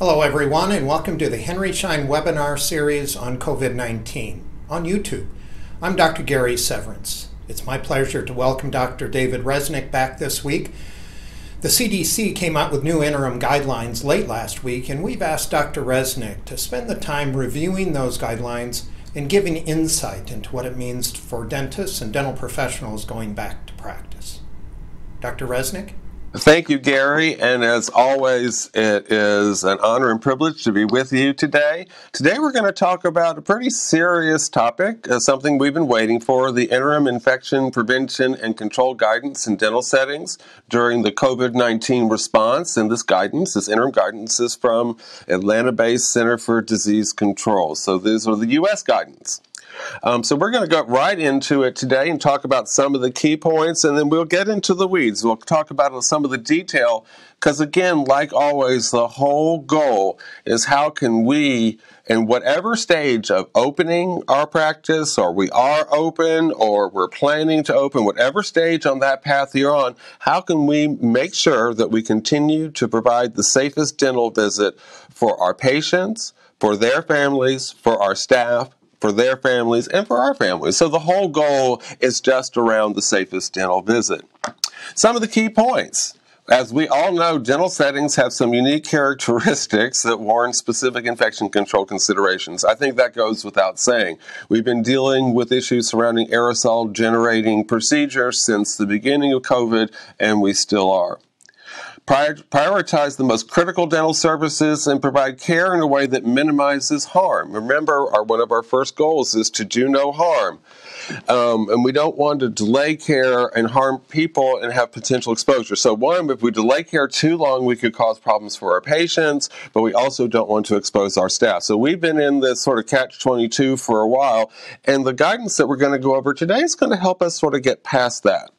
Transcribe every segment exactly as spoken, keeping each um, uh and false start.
Hello everyone, and welcome to the Henry Schein webinar series on COVID nineteen on YouTube. I'm Doctor Gary Severance. It's my pleasure to welcome Doctor David Reznik back this week. The C D C came out with new interim guidelines late last week, and we've asked Doctor Reznik to spend the time reviewing those guidelines and giving insight into what it means for dentists and dental professionals going back to practice. Doctor Reznik? Thank you, Gary, and as always, it is an honor and privilege to be with you today. Today we're going to talk about a pretty serious topic, uh, something we've been waiting for, the Interim Infection Prevention and Control Guidance in Dental Settings during the COVID nineteen response. And this guidance, this interim guidance, is from Atlanta-based Center for Disease Control. So these are the U S guidance. Um, so we're going to go right into it today and talk about some of the key points, and then we'll get into the weeds. We'll talk about some of the detail because, again, like always, the whole goal is how can we, in whatever stage of opening our practice, or we are open or we're planning to open, whatever stage on that path you're on, how can we make sure that we continue to provide the safest dental visit for our patients, for their families, for our staff, for their families, and for our families. So the whole goal is just around the safest dental visit. Some of the key points. As we all know, dental settings have some unique characteristics that warrant specific infection control considerations. I think that goes without saying. We've been dealing with issues surrounding aerosol-generating procedures since the beginning of COVID, and we still are. Prioritize the most critical dental services and provide care in a way that minimizes harm. Remember, our, one of our first goals is to do no harm. Um, and we don't want to delay care and harm people and have potential exposure. So one, if we delay care too long, we could cause problems for our patients, but we also don't want to expose our staff. So we've been in this sort of catch twenty-two for a while, and the guidance that we're going to go over today is going to help us sort of get past that.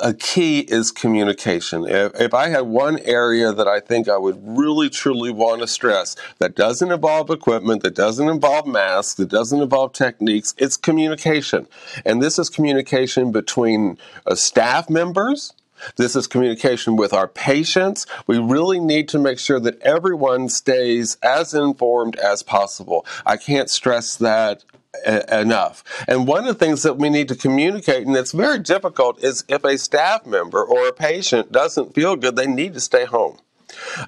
A key is communication. If, if I had one area that I think I would really, truly want to stress that doesn't involve equipment, that doesn't involve masks, that doesn't involve techniques, it's communication. And this is communication between uh, staff members. This is communication with our patients. We really need to make sure that everyone stays as informed as possible. I can't stress that enough. And one of the things that we need to communicate, and it's very difficult, is if a staff member or a patient doesn't feel good, they need to stay home.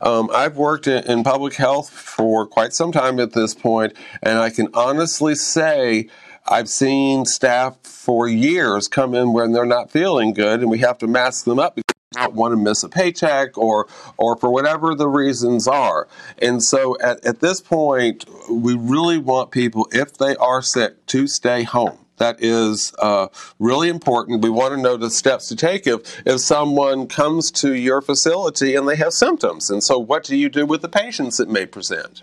Um, I've worked in, in public health for quite some time at this point, and I can honestly say I've seen staff for years come in when they're not feeling good, and we have to mask them up because they don't want to miss a paycheck or or for whatever the reasons are. And so at, at this point, we really want people, if they are sick, to stay home. That is uh, really important. We want to know the steps to take if, if someone comes to your facility and they have symptoms. And so what do you do with the patients that may present?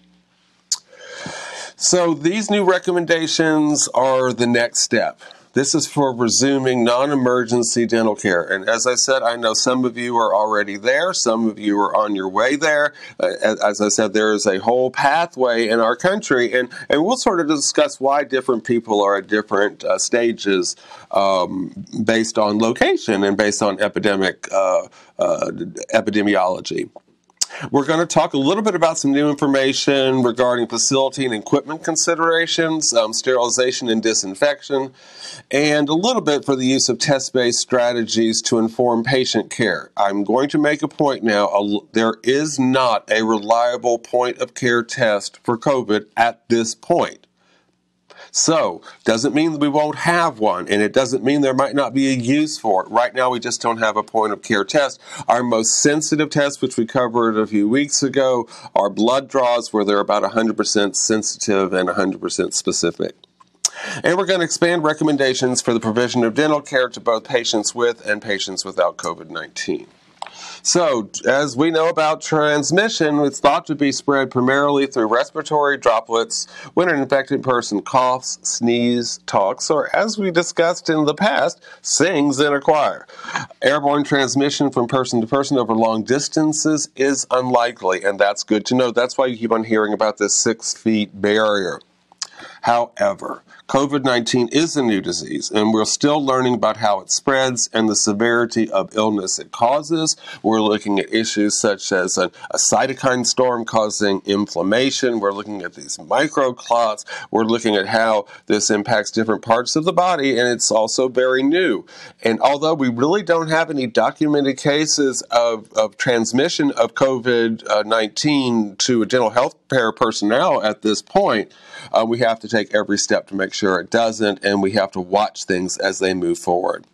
So these new recommendations are the next step. This is for resuming non-emergency dental care. And as I said, I know some of you are already there. Some of you are on your way there. Uh, as I said, there is a whole pathway in our country. And, and we'll sort of discuss why different people are at different uh, stages um, based on location and based on epidemic uh, uh, epidemiology. We're going to talk a little bit about some new information regarding facility and equipment considerations, um, sterilization and disinfection, and a little bit for the use of test-based strategies to inform patient care. I'm going to make a point now. A, there is not a reliable point-of-care test for COVID at this point. So, doesn't mean that we won't have one, and it doesn't mean there might not be a use for it. Right now, we just don't have a point-of-care test. Our most sensitive tests, which we covered a few weeks ago, are blood draws, where they're about one hundred percent sensitive and one hundred percent specific. And we're going to expand recommendations for the provision of dental care to both patients with and patients without COVID nineteen. So, as we know about transmission, it's thought to be spread primarily through respiratory droplets when an infected person coughs, sneezes, talks, or, as we discussed in the past, sings in a choir. Airborne transmission from person to person over long distances is unlikely, and that's good to know. That's why you keep on hearing about this six feet barrier. However, COVID nineteen is a new disease, and we're still learning about how it spreads and the severity of illness it causes. We're looking at issues such as a, a cytokine storm causing inflammation. We're looking at these microclots. We're looking at how this impacts different parts of the body, and it's also very new. And although we really don't have any documented cases of, of transmission of COVID nineteen to a dental health care personnel at this point, uh, we have to take every step to make sure it doesn't, and we have to watch things as they move forward.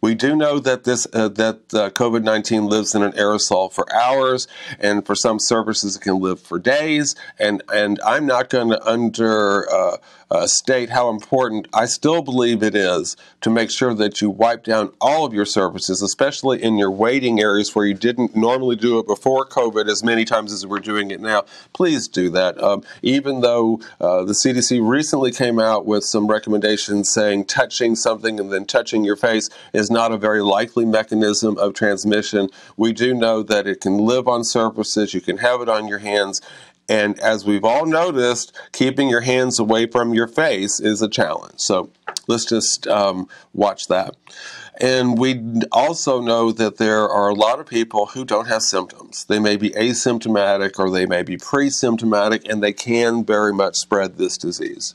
We do know that this uh, that uh, COVID nineteen lives in an aerosol for hours, and for some surfaces it can live for days. And and I'm not going to under uh, uh, state how important I still believe it is to make sure that you wipe down all of your surfaces, especially in your waiting areas where you didn't normally do it before COVID as many times as we're doing it now. Please do that. Um, even though uh, the C D C recently came out with some recommendations saying touching something and then touching your face is not a very likely mechanism of transmission, we do know that it can live on surfaces. You can have it on your hands. And as we've all noticed, keeping your hands away from your face is a challenge. So let's just um, watch that. And we also know that there are a lot of people who don't have symptoms. They may be asymptomatic or they may be pre-symptomatic, and they can very much spread this disease.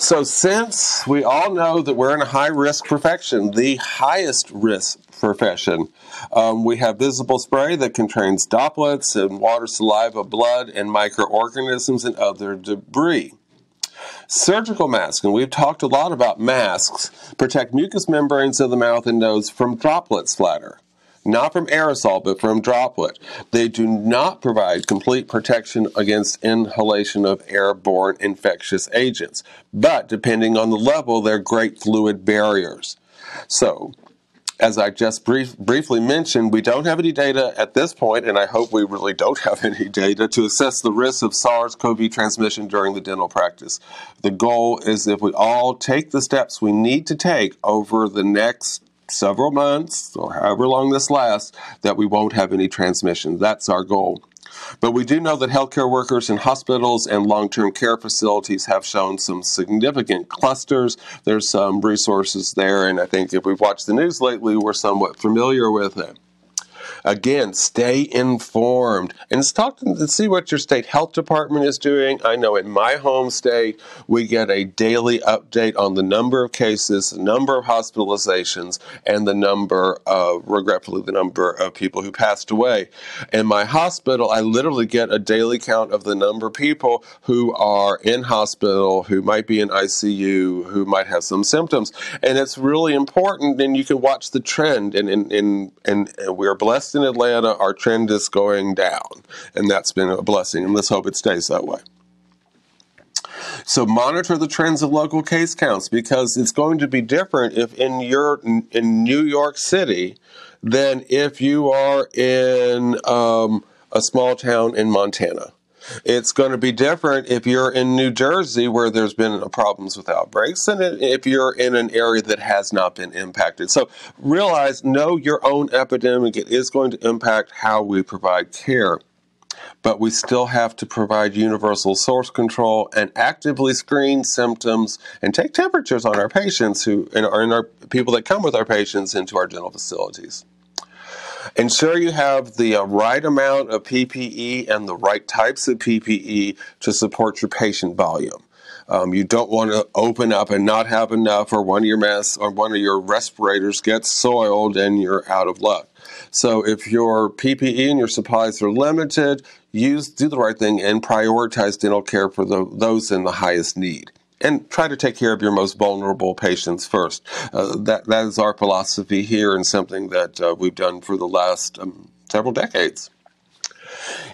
So since we all know that we're in a high-risk profession, the highest-risk profession, um, we have visible spray that contains droplets and water, saliva, blood, and microorganisms and other debris. Surgical masks, and we've talked a lot about masks, protect mucous membranes of the mouth and nose from droplet splatter. Not from aerosol, but from droplet. They do not provide complete protection against inhalation of airborne infectious agents, but depending on the level, they're great fluid barriers. So, as I just brief, briefly mentioned, we don't have any data at this point, and I hope we really don't have any data, to assess the risk of SARS CoV transmission during the dental practice. The goal is if we all take the steps we need to take over the next several months, or however long this lasts, that we won't have any transmission. That's our goal. But we do know that healthcare workers in hospitals and long-term care facilities have shown some significant clusters. There's some resources there, and I think if we've watched the news lately, we're somewhat familiar with it. Again, stay informed and talk to see what your state health department is doing. I know in my home state, we get a daily update on the number of cases, the number of hospitalizations, and the number of, regretfully, the number of people who passed away. In my hospital, I literally get a daily count of the number of people who are in hospital, who might be in I C U, who might have some symptoms. And it's really important, and you can watch the trend, and, and, and, and we're blessed in Atlanta, our trend is going down, and that's been a blessing, and let's hope it stays that way. So monitor the trends of local case counts, because it's going to be different if in your in New York City than if you are in um, a small town in Montana. It's going to be different if you're in New Jersey, where there's been problems with outbreaks, and if you're in an area that has not been impacted. So realize, know your own epidemic. It is going to impact how we provide care. But we still have to provide universal source control and actively screen symptoms and take temperatures on our patients who and our, and our people that come with our patients into our dental facilities. Ensure you have the uh, right amount of P P E and the right types of P P E to support your patient volume. Um, you don't want to open up and not have enough, or one of your masks or one of your respirators gets soiled and you're out of luck. So if your P P E and your supplies are limited, use do the right thing and prioritize dental care for the, those in the highest need. And try to take care of your most vulnerable patients first. Uh, that, that is our philosophy here, and something that uh, we've done for the last um, several decades.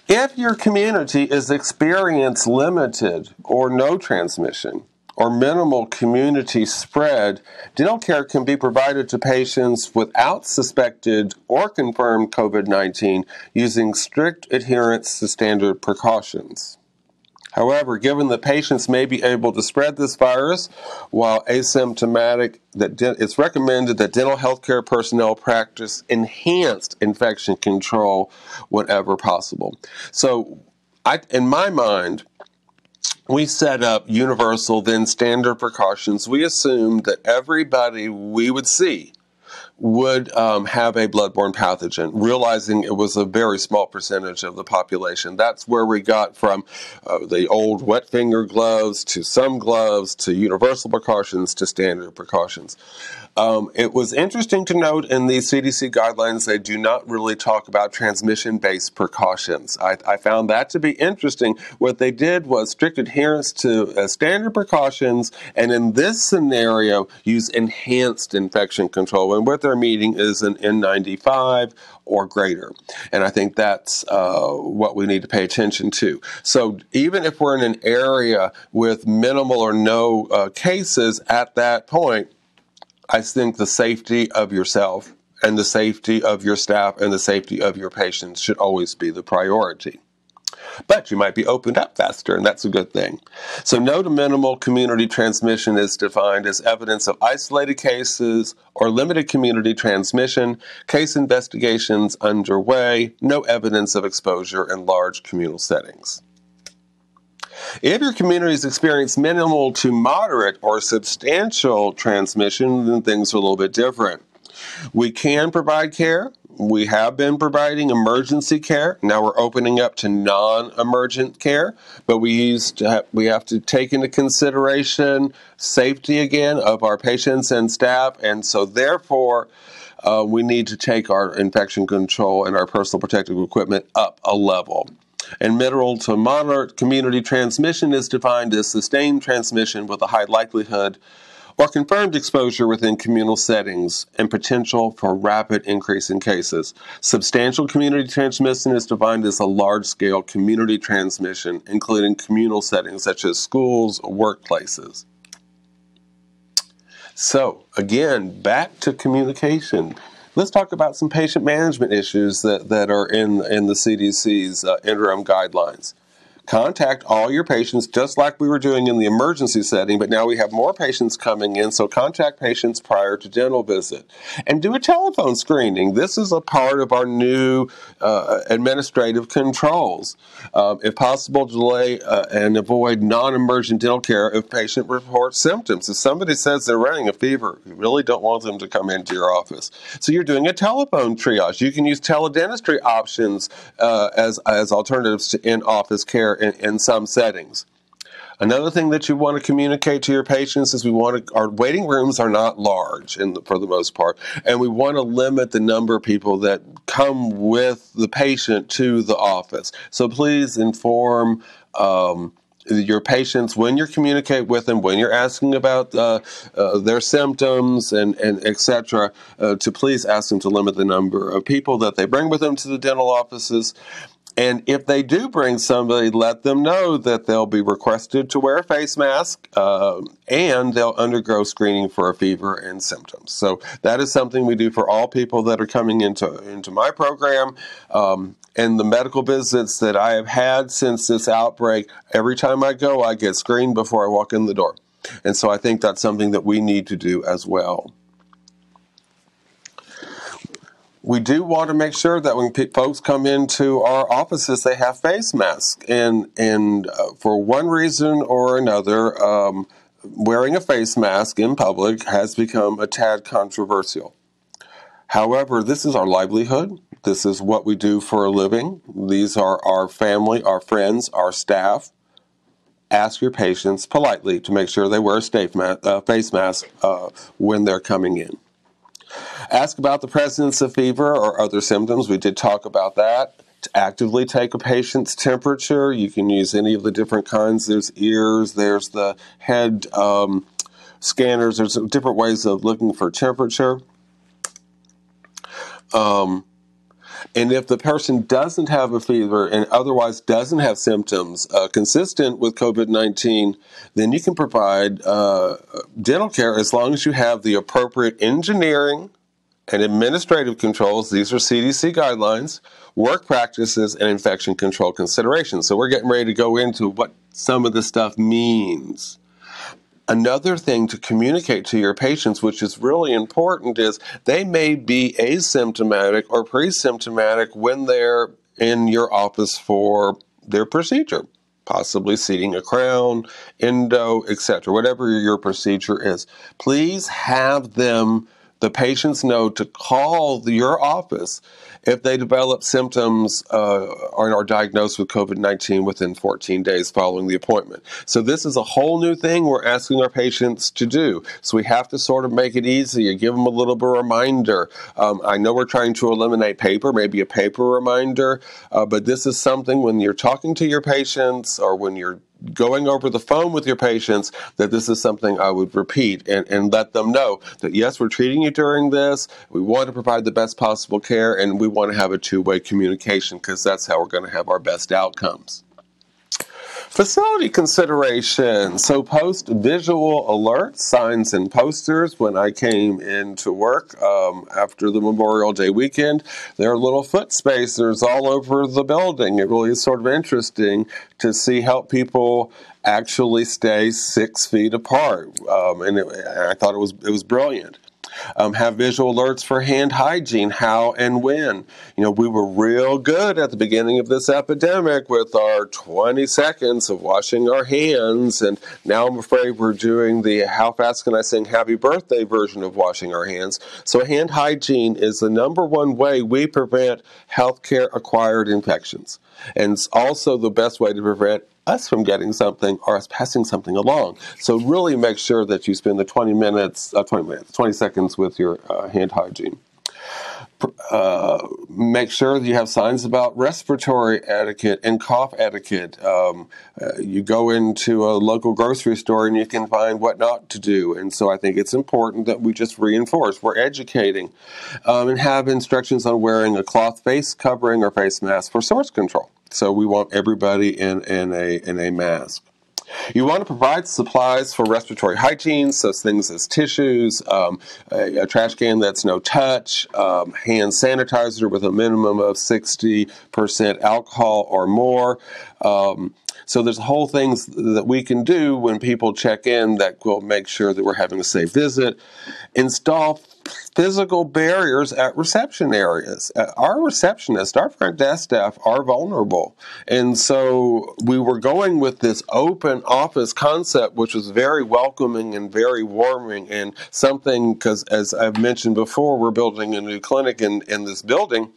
If your community is experiencing limited or no transmission, or minimal community spread, dental care can be provided to patients without suspected or confirmed COVID nineteen using strict adherence to standard precautions. However, given that patients may be able to spread this virus while asymptomatic, that it's recommended that dental health care personnel practice enhanced infection control whenever possible. So I, in my mind, we set up universal, then standard precautions. We assumed that everybody we would see would um, have a bloodborne pathogen, realizing it was a very small percentage of the population. That's where we got from uh, the old wet finger gloves to some gloves to universal precautions to standard precautions. Um, it was interesting to note in the C D C guidelines, they do not really talk about transmission-based precautions. I, I found that to be interesting. What they did was strict adherence to uh, standard precautions, and in this scenario, use enhanced infection control. And what they're meaning is an N ninety-five or greater. And I think that's uh, what we need to pay attention to. So even if we're in an area with minimal or no uh, cases at that point, I think the safety of yourself and the safety of your staff and the safety of your patients should always be the priority. But you might be opened up faster, and that's a good thing. So no to minimal community transmission is defined as evidence of isolated cases or limited community transmission, case investigations underway, no evidence of exposure in large communal settings. If your communities experience minimal to moderate or substantial transmission, then things are a little bit different. We can provide care. We have been providing emergency care. Now we're opening up to non-emergent care, but we, used to have, we have to take into consideration safety again of our patients and staff, and so therefore uh, we need to take our infection control and our personal protective equipment up a level. And middle to moderate community transmission is defined as sustained transmission with a high likelihood or confirmed exposure within communal settings and potential for rapid increase in cases. Substantial community transmission is defined as a large-scale community transmission, including communal settings such as schools or workplaces. So, again, back to communication. Let's talk about some patient management issues that, that are in, in the C D C's uh, interim guidelines. Contact all your patients, just like we were doing in the emergency setting, but now we have more patients coming in, so contact patients prior to dental visit. And do a telephone screening. This is a part of our new uh, administrative controls. Um, if possible, delay uh, and avoid non-emergent dental care if patient reports symptoms. If somebody says they're running a fever, you really don't want them to come into your office. So you're doing a telephone triage. You can use teledentistry options uh, as, as alternatives to in-office care In, in some settings. Another thing that you want to communicate to your patients is we want to, our waiting rooms are not large in the, for the most part, and we want to limit the number of people that come with the patient to the office. So please inform um, your patients when you communicate with them, when you're asking about uh, uh, their symptoms and, and et cetera, uh, to please ask them to limit the number of people that they bring with them to the dental offices. And if they do bring somebody, let them know that they'll be requested to wear a face mask uh, and they'll undergo screening for a fever and symptoms. So that is something we do for all people that are coming into, into my program. Um, and the medical visits that I have had since this outbreak, every time I go, I get screened before I walk in the door. And so I think that's something that we need to do as well. We do want to make sure that when folks come into our offices, they have face masks. And, and uh, for one reason or another, um, wearing a face mask in public has become a tad controversial. However, this is our livelihood. This is what we do for a living. These are our family, our friends, our staff. Ask your patients politely to make sure they wear a face mask uh, when they're coming in. Ask about the presence of fever or other symptoms. We did talk about that. To actively take a patient's temperature. You can use any of the different kinds. There's ears, there's the head um, scanners. There's different ways of looking for temperature. Um, and if the person doesn't have a fever and otherwise doesn't have symptoms uh, consistent with COVID nineteen, then you can provide uh, dental care as long as you have the appropriate engineering and administrative controls. These are C D C guidelines, work practices, and infection control considerations. So we're getting ready to go into what some of this stuff means. Another thing to communicate to your patients, which is really important, is they may be asymptomatic or pre-symptomatic when they're in your office for their procedure. possibly seating a crown, endo, et cetera, whatever your procedure is. Please have them, the patients know to call the, your office if they develop symptoms uh, or are diagnosed with COVID nineteen within fourteen days following the appointment. So this is a whole new thing we're asking our patients to do. So we have to sort of make it easy and give them a little bit of a reminder. Um, I know we're trying to eliminate paper, maybe a paper reminder, uh, but this is something when you're talking to your patients or when you're going over the phone with your patients, that this is something I would repeat and, and let them know that, yes, we're treating you during this. We want to provide the best possible care, and we want to have a two-way communication because that's how we're going to have our best outcomes. Facility consideration. So post visual alerts, signs and posters. When I came into work um, after the Memorial Day weekend, there are little foot spacers all over the building. It really is sort of interesting to see how people actually stay six feet apart. Um, and it, I thought it was, it was brilliant. Um, have visual alerts for hand hygiene, how and when. You know, we were real good at the beginning of this epidemic with our twenty seconds of washing our hands, and now I'm afraid we're doing the how fast can I sing happy birthday version of washing our hands. So hand hygiene is the number one way we prevent healthcare-acquired infections, and it's also the best way to prevent us from getting something or us passing something along. So really make sure that you spend the twenty minutes, uh, twenty minutes, twenty seconds with your uh, hand hygiene. Uh, make sure that you have signs about respiratory etiquette and cough etiquette. Um, uh, you go into a local grocery store and you can find what not to do. And so I think it's important that we just reinforce. We're educating um, and have instructions on wearing a cloth face covering or face mask for source control. So we want everybody in, in, a, in a mask. You want to provide supplies for respiratory hygiene, such things as tissues, um, a, a trash can that's no touch, um, hand sanitizer with a minimum of sixty percent alcohol or more. Um, so there's whole things that we can do when people check in that will make sure that we're having a safe visit. Install physical barriers at reception areas. Our receptionists, our front desk staff are vulnerable. And so we were going with this open office concept, which was very welcoming and very warming and something, because as I've mentioned before, we're building a new clinic in, in this building,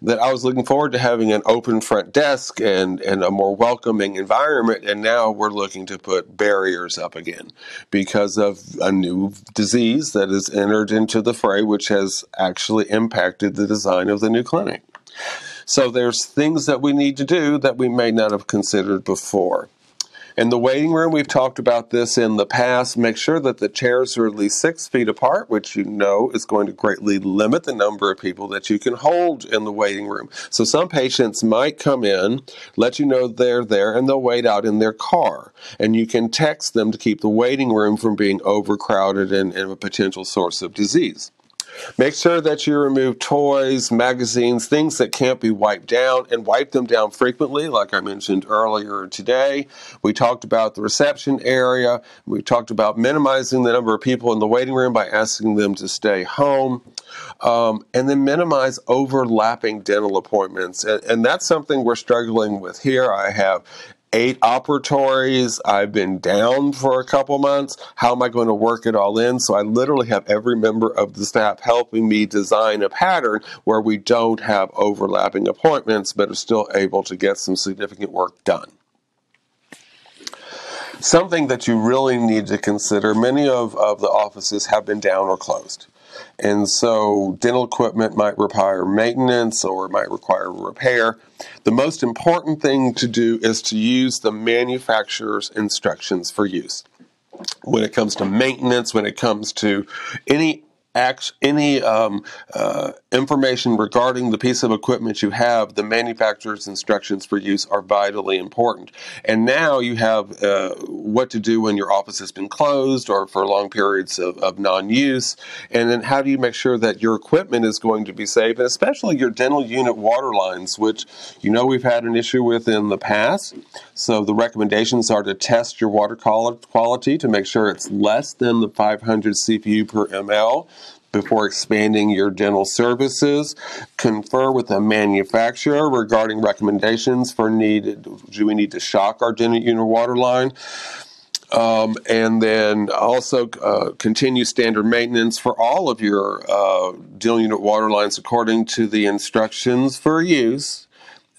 that I was looking forward to having an open front desk and, and a more welcoming environment, and now we're looking to put barriers up again because of a new disease that has entered into the fray, which has actually impacted the design of the new clinic. So there's things that we need to do that we may not have considered before. In the waiting room, we've talked about this in the past. Make sure that the chairs are at least six feet apart, which you know is going to greatly limit the number of people that you can hold in the waiting room. So some patients might come in, let you know they're there, and they'll wait out in their car. And you can text them to keep the waiting room from being overcrowded and, and a potential source of disease. Make sure that you remove toys, magazines, things that can't be wiped down, and wipe them down frequently, like I mentioned earlier today. We talked about the reception area. We talked about minimizing the number of people in the waiting room by asking them to stay home. Um, and then minimize overlapping dental appointments. And, and that's something we're struggling with here. I have eight operatories. I've been down for a couple months. How am I going to work it all in? So I literally have every member of the staff helping me design a pattern where we don't have overlapping appointments, but are still able to get some significant work done. Something that you really need to consider, many of, of the offices have been down or closed. And so dental equipment might require maintenance or might require repair. The most important thing to do is to use the manufacturer's instructions for use. When it comes to maintenance, when it comes to any any um, uh, information regarding the piece of equipment you have, the manufacturer's instructions for use are vitally important. And now you have uh, what to do when your office has been closed or for long periods of, of non-use, and then how do you make sure that your equipment is going to be safe, and especially your dental unit water lines, which you know we've had an issue with in the past. So the recommendations are to test your water quality to make sure it's less than the five hundred C F U per M L, Before expanding your dental services, confer with a manufacturer regarding recommendations for needed. Do we need to shock our dental unit water line? Um, and then also uh, continue standard maintenance for all of your uh, dental unit water lines according to the instructions for use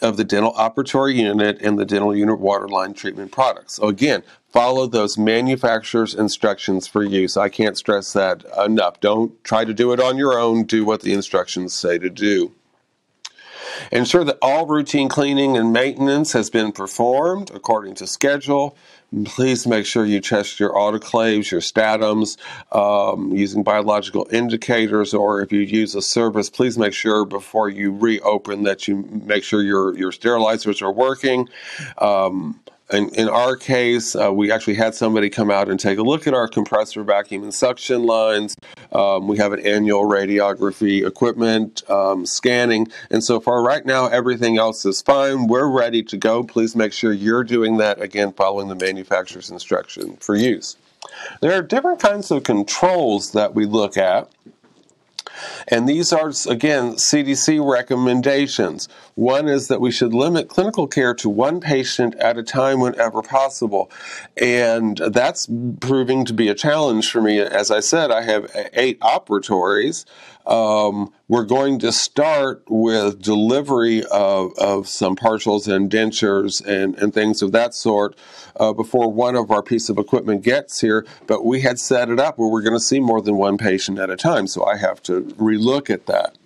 of the dental operatory unit and the dental unit water line treatment products. So again, follow those manufacturer's instructions for use. I can't stress that enough. Don't try to do it on your own. Do what the instructions say to do. Ensure that all routine cleaning and maintenance has been performed according to schedule. Please make sure you test your autoclaves, your statums, um, using biological indicators, or if you use a service, please make sure before you reopen that you make sure your, your sterilizers are working. Um, In, in our case, uh, we actually had somebody come out and take a look at our compressor, vacuum, and suction lines. Um, we have an annual radiography equipment, um, scanning, and so far right now, everything else is fine. We're ready to go. Please make sure you're doing that, again, following the manufacturer's instruction for use. There are different kinds of controls that we look at. And these are, again, C D C recommendations. One is that we should limit clinical care to one patient at a time whenever possible. And that's proving to be a challenge for me. As I said, I have eight operatories. Um, we're going to start with delivery of, of some partials and dentures and, and things of that sort uh, before one of our piece of equipment gets here, but we had set it up where we're going to see more than one patient at a time, so I have to relook at that.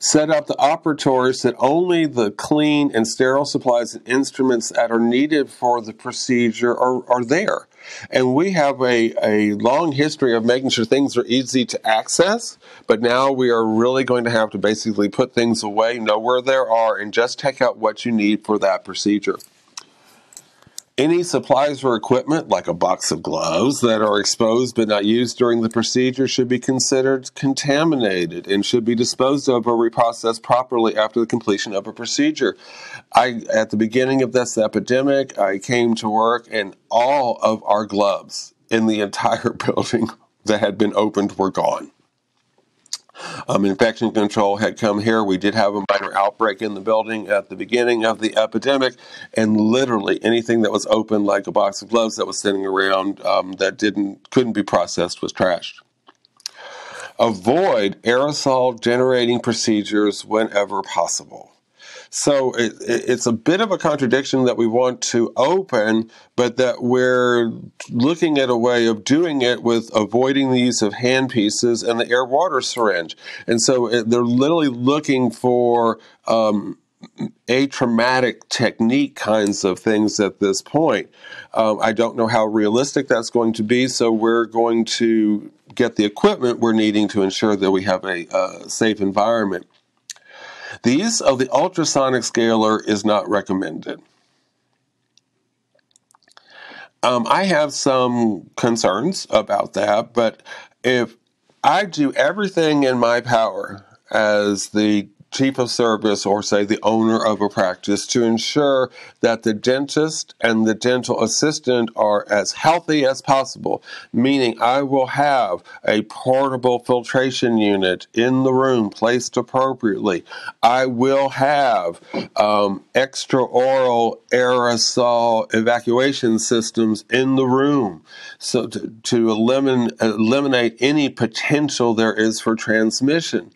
Set up the operatories that only the clean and sterile supplies and instruments that are needed for the procedure are, are there. And we have a, a long history of making sure things are easy to access, but now we are really going to have to basically put things away, know where they are, and just take out what you need for that procedure. Any supplies or equipment, like a box of gloves, that are exposed but not used during the procedure should be considered contaminated and should be disposed of or reprocessed properly after the completion of a procedure. I, at the beginning of this epidemic, I came to work and all of our gloves in the entire building that had been opened were gone. Um, infection control had come here. We did have a minor outbreak in the building at the beginning of the epidemic, and literally anything that was open, like a box of gloves that was sitting around um, that didn't couldn't be processed, was trashed. Avoid aerosol-generating procedures whenever possible. So it, it's a bit of a contradiction that we want to open, but that we're looking at a way of doing it with avoiding the use of hand pieces and the air water syringe. And so it, they're literally looking for um, atraumatic technique kinds of things at this point. Um, I don't know how realistic that's going to be, so we're going to get the equipment we're needing to ensure that we have a uh, safe environment. The use of the ultrasonic scaler is not recommended. Um, I have some concerns about that, but if I do everything in my power as the chief of service or, say, the owner of a practice to ensure that the dentist and the dental assistant are as healthy as possible, meaning I will have a portable filtration unit in the room placed appropriately. I will have um, extraoral aerosol evacuation systems in the room so to, to elimin- eliminate any potential there is for transmission.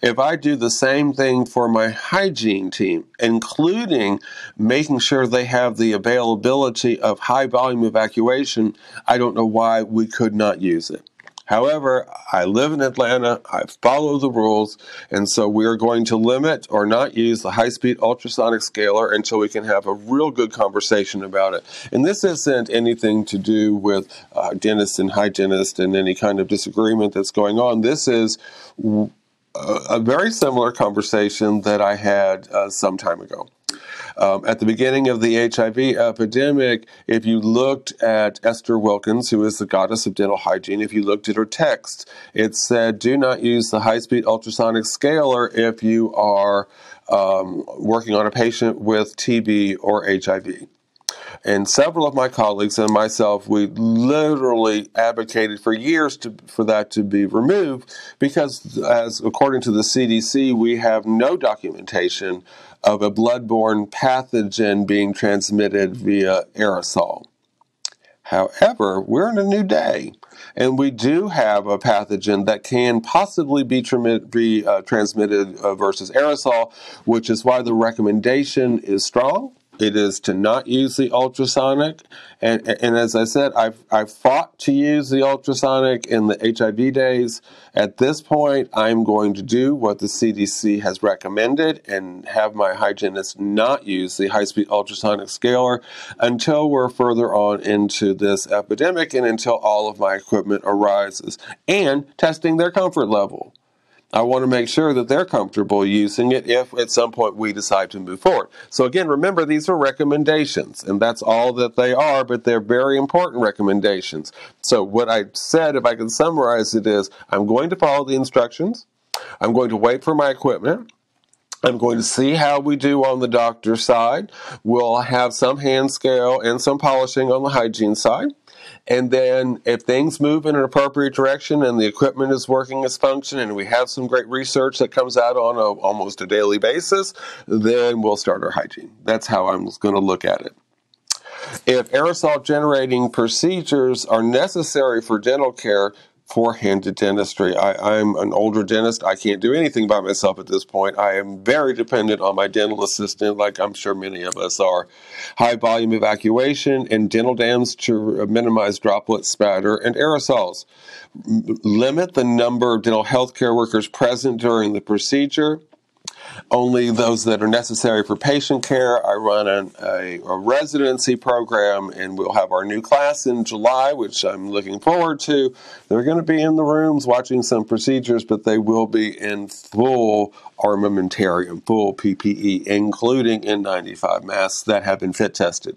If I do the same thing for my hygiene team, including making sure they have the availability of high volume evacuation, I don't know why we could not use it. However, I live in Atlanta, I follow the rules, and so we are going to limit or not use the high-speed ultrasonic scaler until we can have a real good conversation about it. And this isn't anything to do with uh, dentists and hygienists and any kind of disagreement that's going on. This is a very similar conversation that I had uh, some time ago. Um, at the beginning of the H I V epidemic, if you looked at Esther Wilkins, who is the goddess of dental hygiene, if you looked at her text, it said, do not use the high-speed ultrasonic scaler if you are um, working on a patient with T B or H I V. And several of my colleagues and myself, we literally advocated for years to, for that to be removed, because as according to the C D C, we have no documentation of a bloodborne pathogen being transmitted via aerosol. However, we're in a new day, and we do have a pathogen that can possibly be, be uh, transmitted uh, versus aerosol, which is why the recommendation is strong. It is to not use the ultrasonic, and, and as I said, I've, I've fought to use the ultrasonic in the H I V days. At this point, I'm going to do what the C D C has recommended and have my hygienist not use the high-speed ultrasonic scaler until we're further on into this epidemic and until all of my equipment arises, and testing their comfort level. I want to make sure that they're comfortable using it if at some point we decide to move forward. So again, remember, these are recommendations, and that's all that they are, but they're very important recommendations. So what I said, if I can summarize it, is I'm going to follow the instructions. I'm going to wait for my equipment. I'm going to see how we do on the doctor's side. We'll have some hand scale and some polishing on the hygiene side. And then if things move in an appropriate direction and the equipment is working its function and we have some great research that comes out on a, almost a daily basis, then we'll start our hygiene. That's how I'm going to look at it. If aerosol generating procedures are necessary for dental care, forehanded dentistry. I, I'm an older dentist. I can't do anything by myself at this point. I am very dependent on my dental assistant, like I'm sure many of us are. High volume evacuation and dental dams to minimize droplet spatter and aerosols. Limit the number of dental health care workers present during the procedure. Only those that are necessary for patient care. I run an, a, a residency program, and we'll have our new class in July, which I'm looking forward to. They're going to be in the rooms watching some procedures, but they will be in full armamentarium, full P P E, including N ninety-five masks that have been fit tested.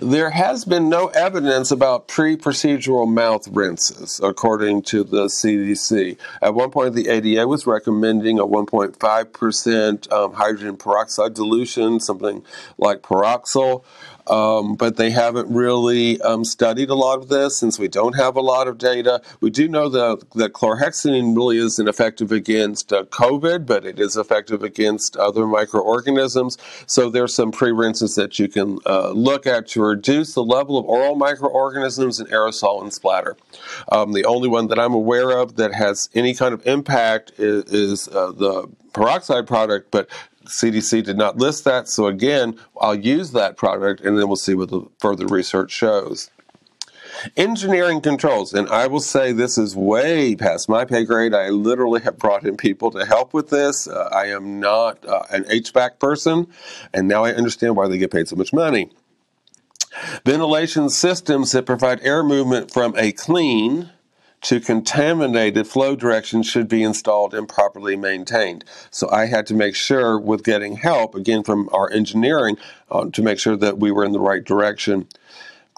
There has been no evidence about pre-procedural mouth rinses, according to the C D C. At one point, the A D A was recommending a one point five percent um, hydrogen peroxide dilution, something like Peroxyl, um, but they haven't really um, studied a lot of this since we don't have a lot of data. We do know that, that chlorhexidine really isn't effective against uh, COVID, but it is effective against other microorganisms, so there's some pre-rinses that you can uh, look at to reduce the level of oral microorganisms in aerosol and splatter. Um, the only one that I'm aware of that has any kind of impact is, is uh, the peroxide product, but C D C did not list that. So again, I'll use that product, and then we'll see what the further research shows. Engineering controls, and I will say this is way past my pay grade. I literally have brought in people to help with this. Uh, I am not uh, an H V A C person, and now I understand why they get paid so much money. Ventilation systems that provide air movement from a clean to contaminated flow direction should be installed and properly maintained. So I had to make sure, with getting help, again, from our engineering, uh, to make sure that we were in the right direction.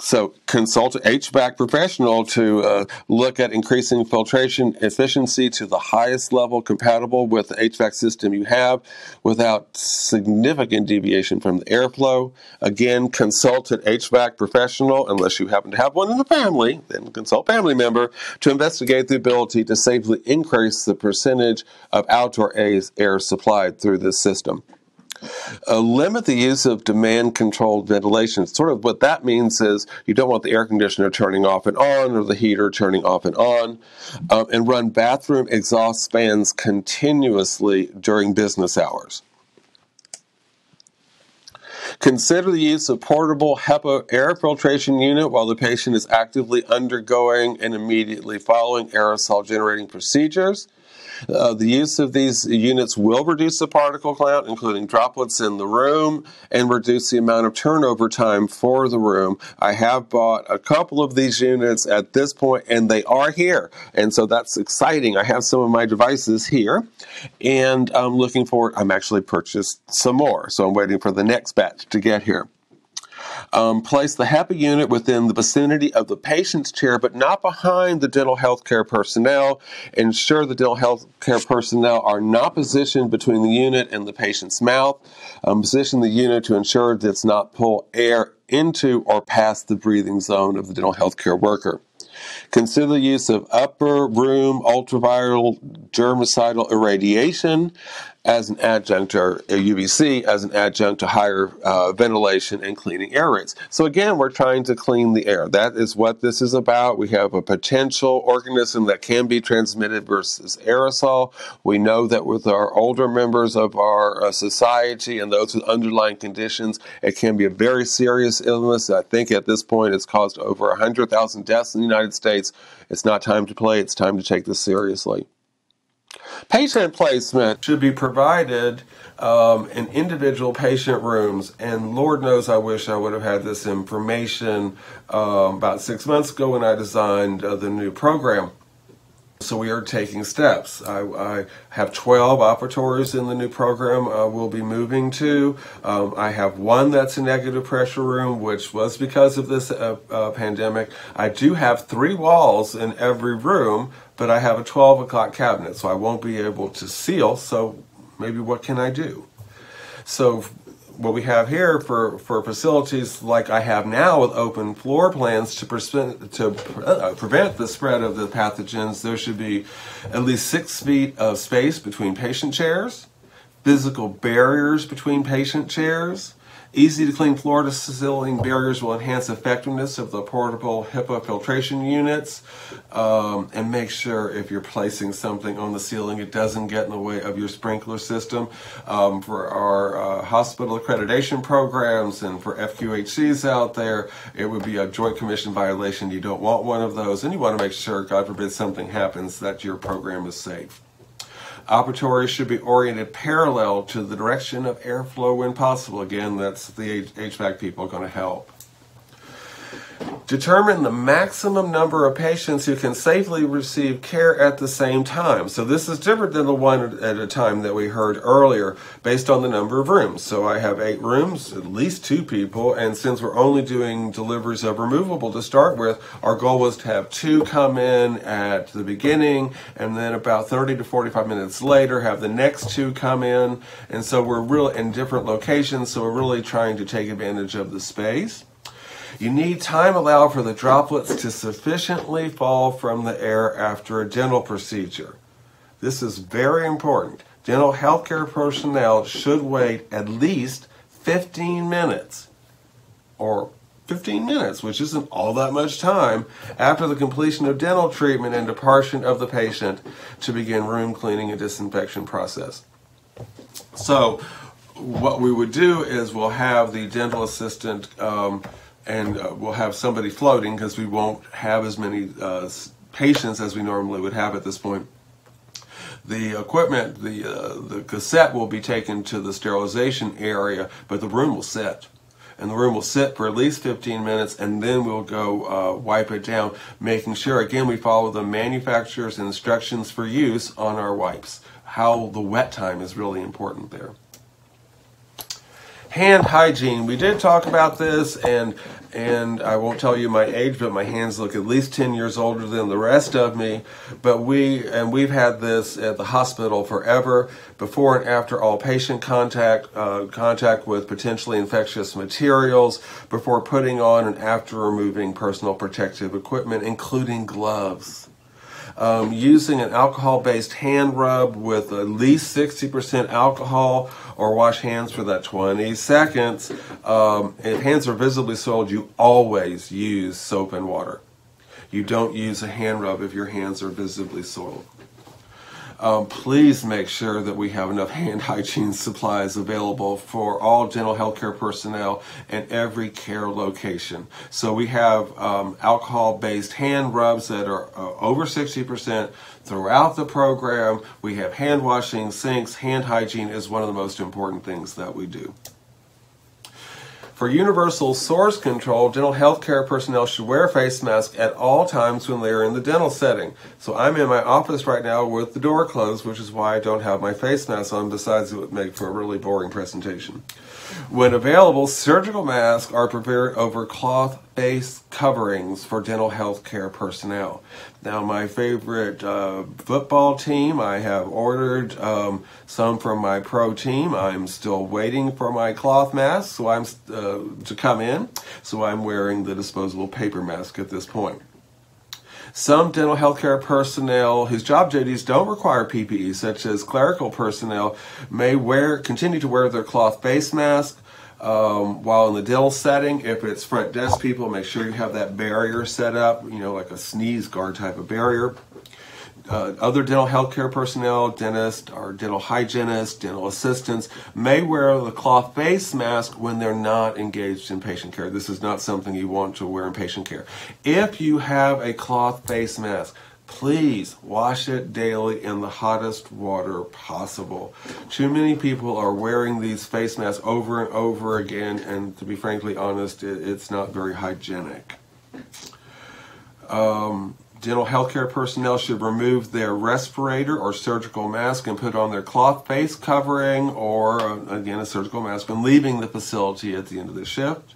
So consult an H V A C professional to uh, look at increasing filtration efficiency to the highest level compatible with the H V A C system you have without significant deviation from the airflow. Again, consult an H V A C professional, unless you happen to have one in the family, then consult a family member, to investigate the ability to safely increase the percentage of outdoor air supplied through this system. Uh, limit the use of demand-controlled ventilation. Sort of what that means is you don't want the air conditioner turning off and on, or the heater turning off and on, um, and run bathroom exhaust fans continuously during business hours. Consider the use of portable HEPA air filtration unit while the patient is actively undergoing and immediately following aerosol-generating procedures. Uh, the use of these units will reduce the particle count, including droplets in the room, and reduce the amount of turnover time for the room. I have bought a couple of these units at this point, and they are here, and so that's exciting. I have some of my devices here, and I'm looking forward. I'm actually purchased some more, so I'm waiting for the next batch to get here. Um, place the HEPA unit within the vicinity of the patient's chair, but not behind the dental health care personnel. Ensure the dental health care personnel are not positioned between the unit and the patient's mouth. Um, position the unit to ensure that it's not pull air into or past the breathing zone of the dental health care worker. Consider the use of upper room ultraviolet germicidal irradiation as an adjunct, or U V C as an adjunct to higher uh, ventilation and cleaning air rates. So again, we're trying to clean the air. That is what this is about. We have a potential organism that can be transmitted versus aerosol. We know that with our older members of our uh, society and those with underlying conditions, it can be a very serious illness. I think at this point it's caused over one hundred thousand deaths in the United States. It's not time to play. It's time to take this seriously. Patient placement should be provided um, in individual patient rooms, and Lord knows I wish I would have had this information um, about six months ago when I designed uh, the new program. So we are taking steps. I, I have twelve operatories in the new program uh, we'll be moving to. Um, I have one that's a negative pressure room, which was because of this uh, uh, pandemic. I do have three walls in every room, but I have a twelve o'clock cabinet, so I won't be able to seal, so maybe what can I do? So what we have here for, for facilities like I have now with open floor plans to, percent, to pre uh, prevent the spread of the pathogens, there should be at least six feet of space between patient chairs, physical barriers between patient chairs. Easy to clean floor to ceiling barriers will enhance effectiveness of the portable HEPA filtration units. Um, and make sure if you're placing something on the ceiling, it doesn't get in the way of your sprinkler system. Um, for our uh, hospital accreditation programs and for F Q H Cs out there, it would be a Joint Commission violation. You don't want one of those, and you want to make sure, God forbid something happens, that your program is safe. Operatories should be oriented parallel to the direction of airflow when possible. Again, that's the H V A C people going to help. Determine the maximum number of patients who can safely receive care at the same time. So this is different than the one at a time that we heard earlier based on the number of rooms. So I have eight rooms, at least two people, and since we're only doing deliveries of removable to start with, our goal was to have two come in at the beginning and then about thirty to forty-five minutes later have the next two come in. And so we're really in different locations, so we're really trying to take advantage of the space. You need time allowed for the droplets to sufficiently fall from the air after a dental procedure. This is very important. Dental healthcare personnel should wait at least fifteen minutes, or fifteen minutes, which isn't all that much time, after the completion of dental treatment and departure of the patient to begin room cleaning and disinfection process. So what we would do is we'll have the dental assistant um, and uh, we'll have somebody floating because we won't have as many uh, patients as we normally would have at this point. The equipment, the, uh, the cassette will be taken to the sterilization area, but the room will sit. And the room will sit for at least fifteen minutes, and then we'll go uh, wipe it down, making sure, again, we follow the manufacturer's instructions for use on our wipes. How the wet time is really important there. Hand hygiene. We did talk about this, and and I won't tell you my age, but my hands look at least ten years older than the rest of me. But we, and we've had this at the hospital forever, before and after all patient contact, uh, contact with potentially infectious materials, before putting on and after removing personal protective equipment, including gloves. Um, using an alcohol-based hand rub with at least sixty percent alcohol, or wash hands for that twenty seconds. Um, if hands are visibly soiled, you always use soap and water. You don't use a hand rub if your hands are visibly soiled. Um, please make sure that we have enough hand hygiene supplies available for all dental healthcare personnel and every care location. So we have um, alcohol-based hand rubs that are uh, over sixty percent throughout the program. We have hand washing sinks. Hand hygiene is one of the most important things that we do. For universal source control, dental healthcare personnel should wear a face mask at all times when they are in the dental setting. So I'm in my office right now with the door closed, which is why I don't have my face mask on, besides it would make for a really boring presentation. When available, surgical masks are preferred over cloth face coverings for dental healthcare personnel. Now, my favorite uh, football team, I have ordered um, some from my pro team. I'm still waiting for my cloth mask, so I'm uh, to come in. So I'm wearing the disposable paper mask at this point. Some dental healthcare personnel whose job duties don't require P P E, such as clerical personnel, may wear continue to wear their cloth face mask. Um, while in the dental setting, if it's front desk people, make sure you have that barrier set up, you know, like a sneeze guard type of barrier. Uh, other dental healthcare personnel, dentists or dental hygienists, dental assistants, may wear the cloth face mask when they're not engaged in patient care. This is not something you want to wear in patient care. If you have a cloth face mask, please wash it daily in the hottest water possible. Too many people are wearing these face masks over and over again, and to be frankly honest, it, it's not very hygienic. Um, dental healthcare personnel should remove their respirator or surgical mask and put on their cloth face covering or, again, a surgical mask when leaving the facility at the end of the shift.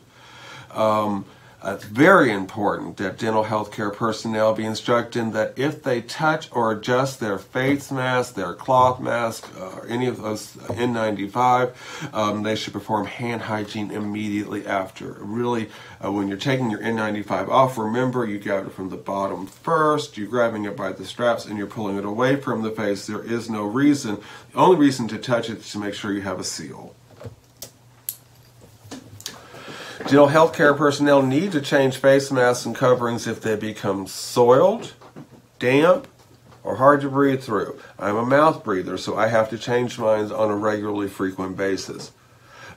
Um, It's very important that dental healthcare personnel be instructed that if they touch or adjust their face mask, their cloth mask, or any of those N ninety-five, um, they should perform hand hygiene immediately after. Really, uh, when you're taking your N ninety-five off, remember you grab it from the bottom first, you're grabbing it by the straps, and you're pulling it away from the face. There is no reason. The only reason to touch it is to make sure you have a seal. Dental healthcare personnel need to change face masks and coverings if they become soiled, damp, or hard to breathe through. I'm a mouth breather, so I have to change mine on a regularly frequent basis.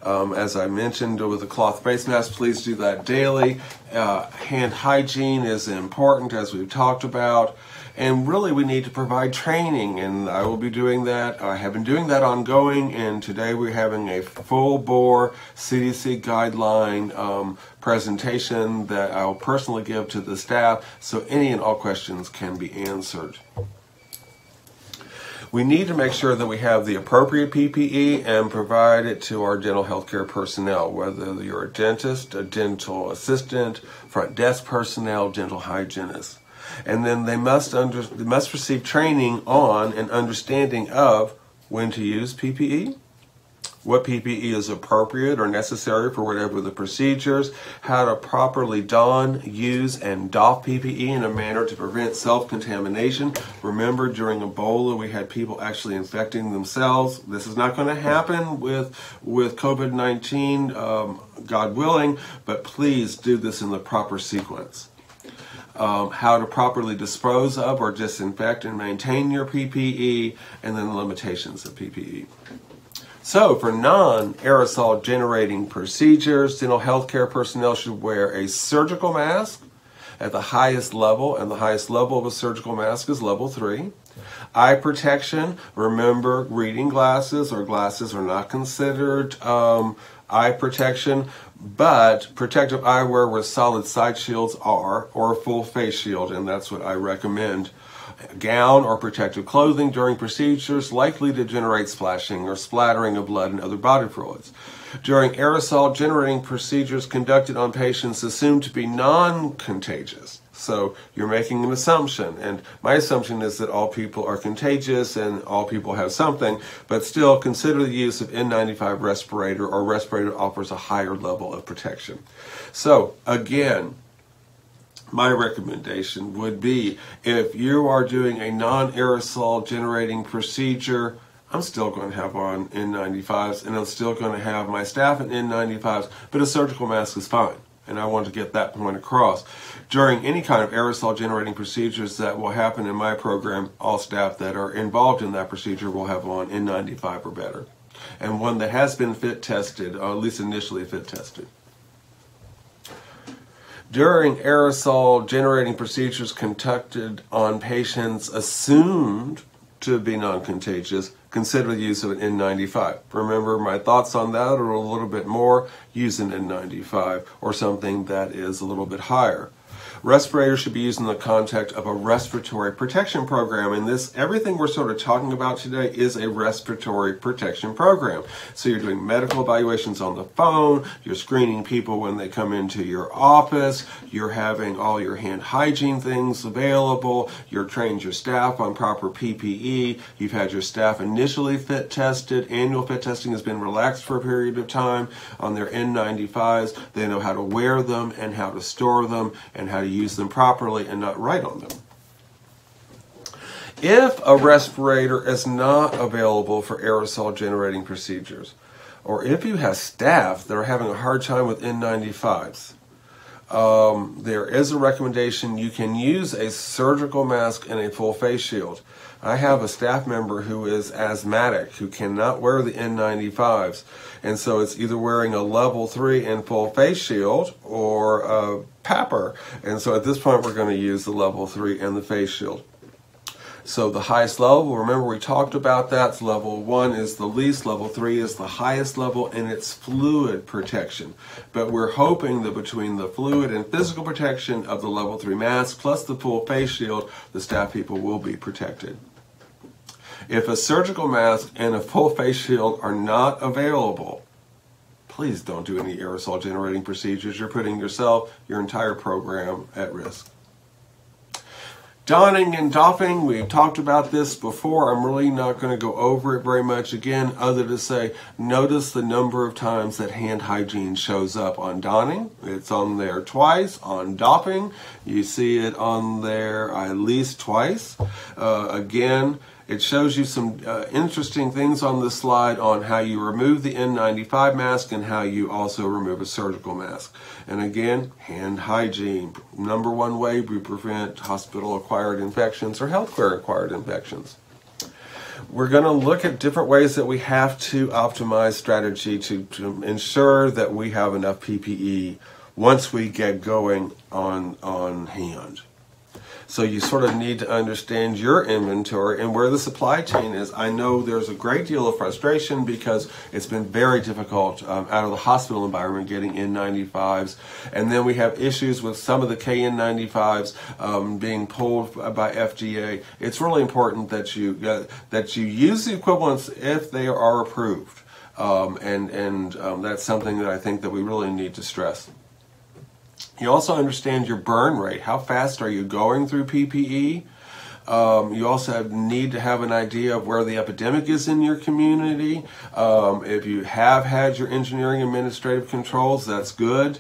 Um, as I mentioned with the cloth face mask, please do that daily. Uh, hand hygiene is important, as we've talked about. And really, we need to provide training, and I will be doing that. I have been doing that ongoing, and today we're having a full-bore C D C guideline um, presentation that I will personally give to the staff, so any and all questions can be answered. We need to make sure that we have the appropriate P P E and provide it to our dental healthcare personnel, whether you're a dentist, a dental assistant, front desk personnel, dental hygienist. And then they must under, they must receive training on and understanding of when to use P P E, what P P E is appropriate or necessary for whatever the procedures, how to properly don, use, and doff P P E in a manner to prevent self-contamination. Remember, during Ebola, we had people actually infecting themselves. This is not going to happen with, with COVID nineteen, um, God willing, but please do this in the proper sequence. Um, how to properly dispose of or disinfect and maintain your P P E, and then the limitations of P P E. So for non-aerosol generating procedures, dental healthcare personnel should wear a surgical mask at the highest level, and the highest level of a surgical mask is level three. Eye protection, remember reading glasses or glasses are not considered um, eye protection, but protective eyewear with solid side shields are, or a full face shield, and that's what I recommend. A gown or protective clothing during procedures likely to generate splashing or splattering of blood and other body fluids. During aerosol generating procedures conducted on patients assumed to be non-contagious. So you're making an assumption, and my assumption is that all people are contagious and all people have something, but still consider the use of N ninety-five respirator or respirator offers a higher level of protection. So again, my recommendation would be if you are doing a non-aerosol generating procedure, I'm still going to have on N ninety-fives and I'm still going to have my staff in N ninety-fives, but a surgical mask is fine. And I want to get that point across. During any kind of aerosol generating procedures that will happen in my program, all staff that are involved in that procedure will have on N ninety-five or better. And one that has been fit tested, or at least initially fit tested. During aerosol generating procedures conducted on patients assumed to be non-contagious, consider the use of an N ninety-five. Remember, my thoughts on that are a little bit more. Use an N ninety-five or something that is a little bit higher. Respirators should be used in the context of a respiratory protection program, and this, everything we're sort of talking about today is a respiratory protection program. So you're doing medical evaluations on the phone, you're screening people when they come into your office, you're having all your hand hygiene things available, you're trained your staff on proper P P E, you've had your staff initially fit tested, annual fit testing has been relaxed for a period of time on their N ninety-fives, they know how to wear them and how to store them and how to use them properly and not write on them. If a respirator is not available for aerosol generating procedures, or if you have staff that are having a hard time with N ninety-fives, um, there is a recommendation you can use a surgical mask and a full face shield. I have a staff member who is asthmatic, who cannot wear the N ninety-fives, and so it's either wearing a level three and full face shield or a P A P R, and so at this point we're going to use the level three and the face shield. So the highest level, remember we talked about that, level one is the least, level three is the highest level, and it's fluid protection. But we're hoping that between the fluid and physical protection of the level three mask plus the full face shield, the staff people will be protected. If a surgical mask and a full face shield are not available, please don't do any aerosol generating procedures. You're putting yourself, your entire program at risk. Donning and doffing, we've talked about this before. I'm really not going to go over it very much again, other to say, notice the number of times that hand hygiene shows up on donning. It's on there twice. On doffing, you see it on there at least twice. Uh, again, it shows you some uh, interesting things on this slide on how you remove the N ninety-five mask and how you also remove a surgical mask. And again, hand hygiene. Number one way we prevent hospital-acquired infections or healthcare-acquired infections. We're going to look at different ways that we have to optimize strategy to, to ensure that we have enough P P E once we get going on, on hand. So you sort of need to understand your inventory and where the supply chain is. I know there's a great deal of frustration because it's been very difficult um, out of the hospital environment getting N ninety-fives. And then we have issues with some of the K N ninety-fives um, being pulled by F D A. It's really important that you, uh, that you use the equivalents if they are approved. Um, and and um, that's something that I think that we really need to stress. You also understand your burn rate. How fast are you going through P P E? Um, you also have, need to have an idea of where the epidemic is in your community. Um, if you have had your engineering administrative controls, that's good.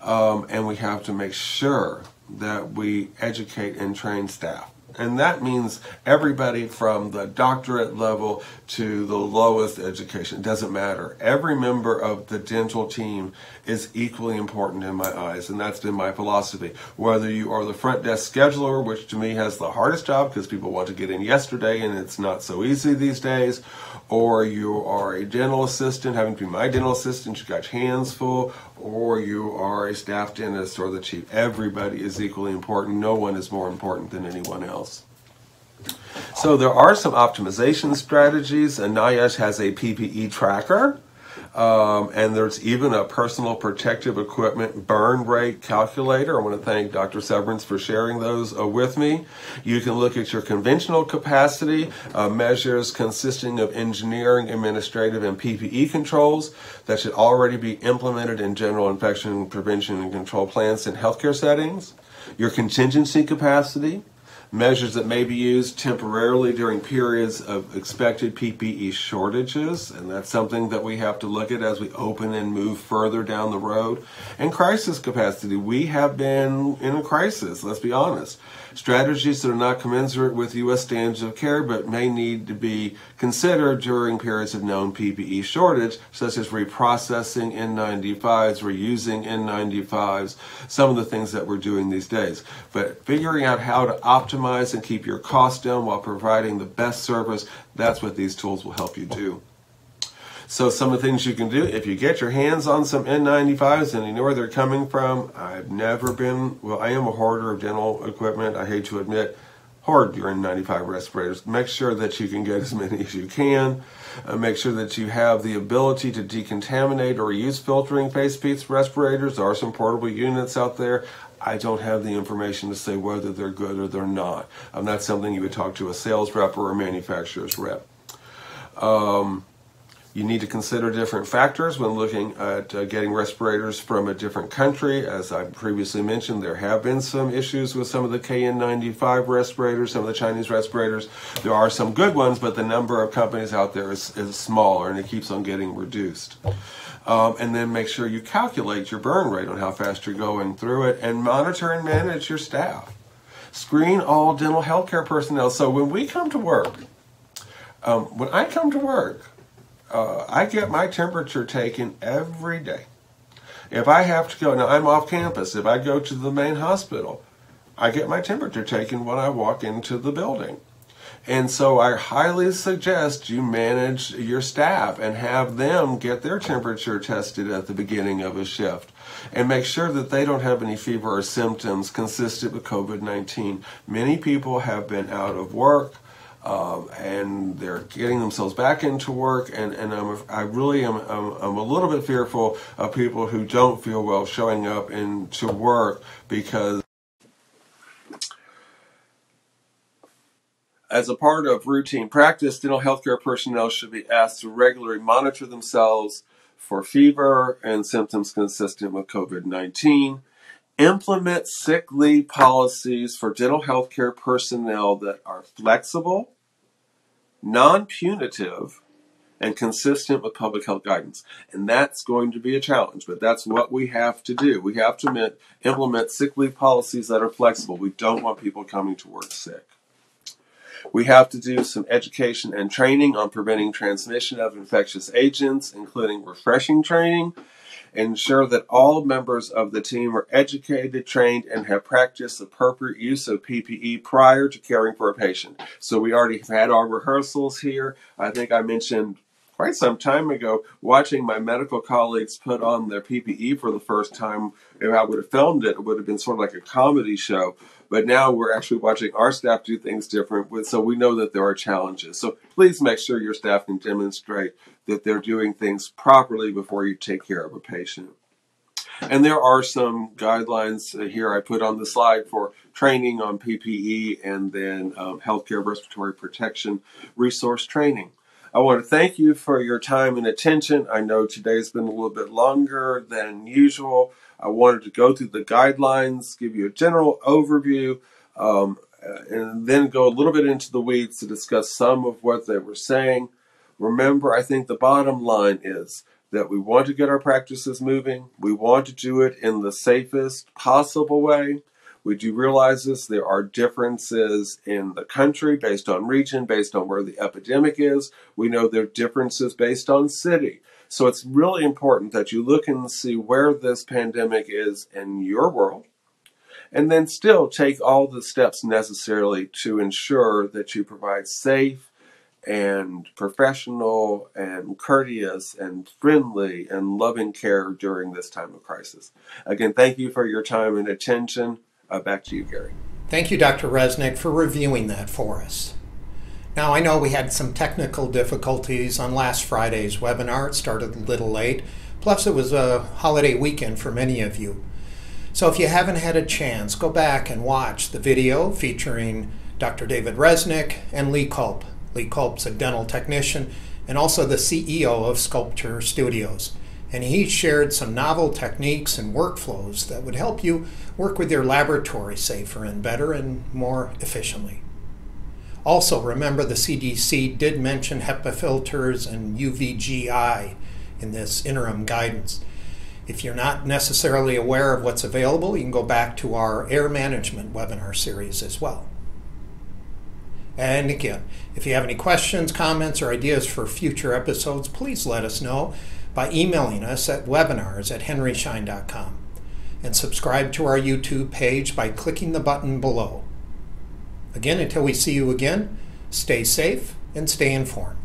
Um, and we have to make sure that we educate and train staff. And that means everybody from the doctorate level to the lowest education. It doesn't matter. Every member of the dental team is equally important in my eyes, and that's been my philosophy. Whether you are the front desk scheduler, which to me has the hardest job because people want to get in yesterday and it's not so easy these days, or you are a dental assistant, having to be my dental assistant, you've got your hands full, or you are a staff dentist or the chief. Everybody is equally important. No one is more important than anyone else. So there are some optimization strategies, and NIOSH has a P P E tracker. Um, and there's even a personal protective equipment burn rate calculator. I want to thank Doctor Severance for sharing those uh, with me. You can look at your conventional capacity, uh, measures consisting of engineering, administrative, and P P E controls that should already be implemented in general infection prevention and control plans in healthcare settings. Your contingency capacity, measures that may be used temporarily during periods of expected P P E shortages, and that's something that we have to look at as we open and move further down the road. And crisis capacity. We have been in a crisis, let's be honest. Strategies that are not commensurate with U S standards of care but may need to be considered during periods of known P P E shortage, such as reprocessing N ninety-fives, reusing N ninety-fives, some of the things that we're doing these days. But figuring out how to optimize and keep your costs down while providing the best service, that's what these tools will help you do. So some of the things you can do, if you get your hands on some N ninety-fives and you know where they're coming from, I've never been, well, I am a hoarder of dental equipment, I hate to admit, hard your N ninety-five respirators. Make sure that you can get as many as you can. Uh, make sure that you have the ability to decontaminate or use filtering face piece respirators. There are some portable units out there. I don't have the information to say whether they're good or they're not. Um, that's something you would talk to a sales rep or a manufacturer's rep. Um, You need to consider different factors when looking at uh, getting respirators from a different country. As I previously mentioned, there have been some issues with some of the K N ninety-five respirators, some of the Chinese respirators. There are some good ones, but the number of companies out there is, is smaller, and it keeps on getting reduced. Um, and then make sure you calculate your burn rate on how fast you're going through it, and monitor and manage your staff. Screen all dental healthcare personnel. So when we come to work, um, when I come to work, Uh, I get my temperature taken every day. If I have to go, now I'm off campus, if I go to the main hospital, I get my temperature taken when I walk into the building. And so I highly suggest you manage your staff and have them get their temperature tested at the beginning of a shift. And make sure that they don't have any fever or symptoms consistent with COVID nineteen. Many people have been out of work. Um, and they're getting themselves back into work, and, and I'm a, I really am I'm, I'm a little bit fearful of people who don't feel well showing up into work, because as a part of routine practice, dental healthcare personnel should be asked to regularly monitor themselves for fever and symptoms consistent with COVID nineteen. Implement sick leave policies for dental healthcare personnel that are flexible, non-punitive, and consistent with public health guidance. And that's going to be a challenge, but that's what we have to do. We have to implement sick leave policies that are flexible. We don't want people coming to work sick. We have to do some education and training on preventing transmission of infectious agents, including refreshing training. Ensure that all members of the team are educated, trained, and have practiced appropriate use of P P E prior to caring for a patient. So we already have had our rehearsals here. I think I mentioned quite some time ago, watching my medical colleagues put on their P P E for the first time. If I would have filmed it, it would have been sort of like a comedy show. But now we're actually watching our staff do things different, with, so we know that there are challenges. So please make sure your staff can demonstrate that they're doing things properly before you take care of a patient. And there are some guidelines here I put on the slide for training on P P E, and then um, healthcare respiratory protection resource training. I want to thank you for your time and attention. I know today's been a little bit longer than usual. I wanted to go through the guidelines, give you a general overview, um, and then go a little bit into the weeds to discuss some of what they were saying. Remember, I think the bottom line is that we want to get our practices moving. We want to do it in the safest possible way. We do realize this, there are differences in the country based on region, based on where the epidemic is. We know there are differences based on city. So it's really important that you look and see where this pandemic is in your world, and then still take all the steps necessary to ensure that you provide safe and professional and courteous and friendly and loving care during this time of crisis. Again, thank you for your time and attention. Uh, back to you, Gary. Thank you, Doctor Reznik, for reviewing that for us. Now, I know we had some technical difficulties on last Friday's webinar. It started a little late, plus it was a holiday weekend for many of you. So if you haven't had a chance, go back and watch the video featuring Doctor David Reznik and Lee Culp. Lee Culp's a dental technician and also the C E O of Sculpture Studios. And he shared some novel techniques and workflows that would help you work with your laboratory safer and better and more efficiently. Also, remember the C D C did mention HEPA filters and U V G I in this interim guidance. If you're not necessarily aware of what's available, you can go back to our air management webinar series as well. And again, if you have any questions, comments, or ideas for future episodes, please let us know by emailing us at webinars at henry schein dot com, and subscribe to our YouTube page by clicking the button below. Again, until we see you again, stay safe and stay informed.